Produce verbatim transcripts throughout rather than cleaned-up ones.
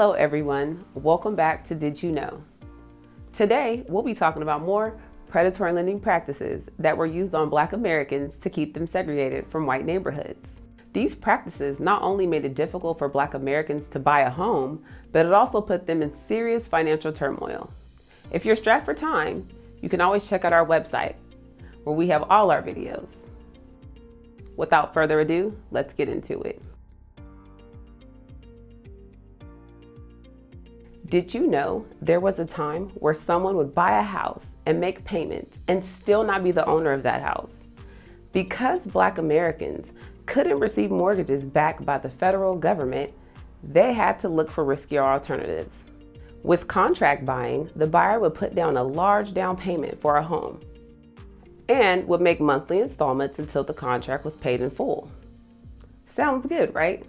Hello everyone, welcome back to Did You Know? Today, we'll be talking about more predatory lending practices that were used on Black Americans to keep them segregated from white neighborhoods. These practices not only made it difficult for Black Americans to buy a home, but it also put them in serious financial turmoil. If you're strapped for time, you can always check out our website, where we have all our videos. Without further ado, let's get into it. Did you know there was a time where someone would buy a house and make payments and still not be the owner of that house? Because Black Americans couldn't receive mortgages backed by the federal government, they had to look for riskier alternatives. With contract buying, the buyer would put down a large down payment for a home and would make monthly installments until the contract was paid in full. Sounds good, right?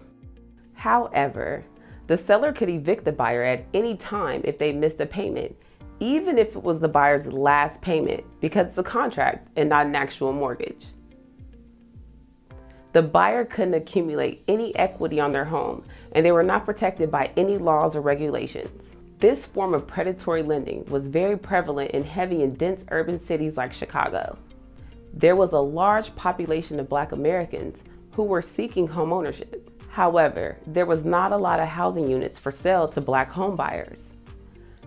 However, the seller could evict the buyer at any time if they missed a payment, even if it was the buyer's last payment, because it's a contract and not an actual mortgage. The buyer couldn't accumulate any equity on their home, and they were not protected by any laws or regulations. This form of predatory lending was very prevalent in heavy and dense urban cities like Chicago. There was a large population of Black Americans who were seeking home ownership. However, there was not a lot of housing units for sale to Black homebuyers,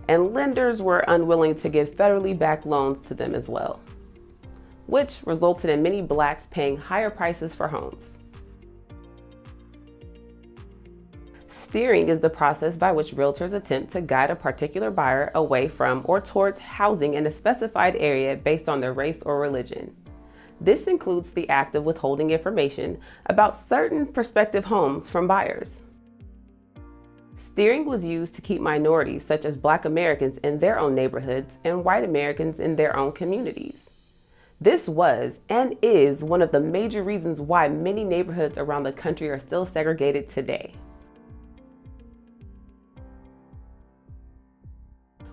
and lenders were unwilling to give federally backed loans to them as well, which resulted in many Blacks paying higher prices for homes. Steering is the process by which realtors attempt to guide a particular buyer away from or towards housing in a specified area based on their race or religion. This includes the act of withholding information about certain prospective homes from buyers. Steering was used to keep minorities such as Black Americans in their own neighborhoods and white Americans in their own communities. This was and is one of the major reasons why many neighborhoods around the country are still segregated today.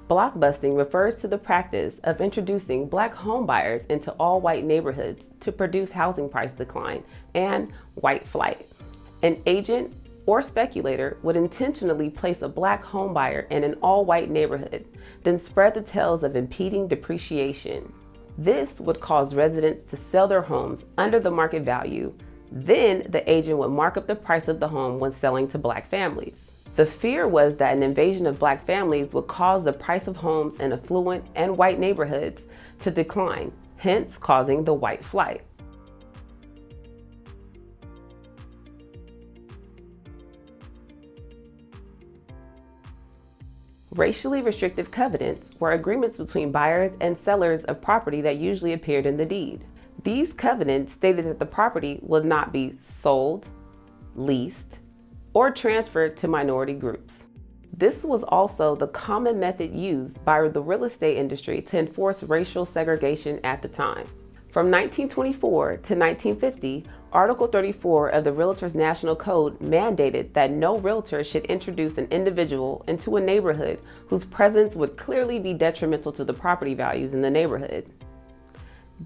Blockbusting refers to the practice of introducing Black homebuyers into all-white neighborhoods to produce housing price decline and white flight. An agent or speculator would intentionally place a Black homebuyer in an all-white neighborhood, then spread the tales of impeding depreciation. This would cause residents to sell their homes under the market value. Then the agent would mark up the price of the home when selling to Black families. The fear was that an invasion of Black families would cause the price of homes in affluent and white neighborhoods to decline, hence causing the white flight. Racially restrictive covenants were agreements between buyers and sellers of property that usually appeared in the deed. These covenants stated that the property would not be sold, leased, or transferred to minority groups. This was also the common method used by the real estate industry to enforce racial segregation at the time. From nineteen twenty-four to nineteen fifty, Article thirty-four of the Realtors National Code mandated that no realtor should introduce an individual into a neighborhood whose presence would clearly be detrimental to the property values in the neighborhood.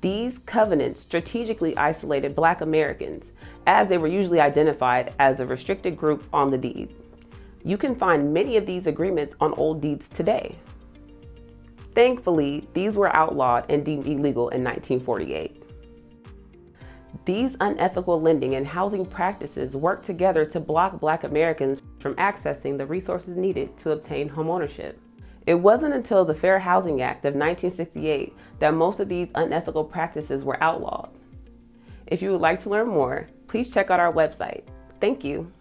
These covenants strategically isolated Black Americans, as they were usually identified as a restricted group on the deed. You can find many of these agreements on old deeds today. Thankfully, these were outlawed and deemed illegal in nineteen forty-eight. These unethical lending and housing practices worked together to block Black Americans from accessing the resources needed to obtain homeownership. It wasn't until the Fair Housing Act of nineteen sixty-eight that most of these unethical practices were outlawed. If you would like to learn more, please check out our website. Thank you.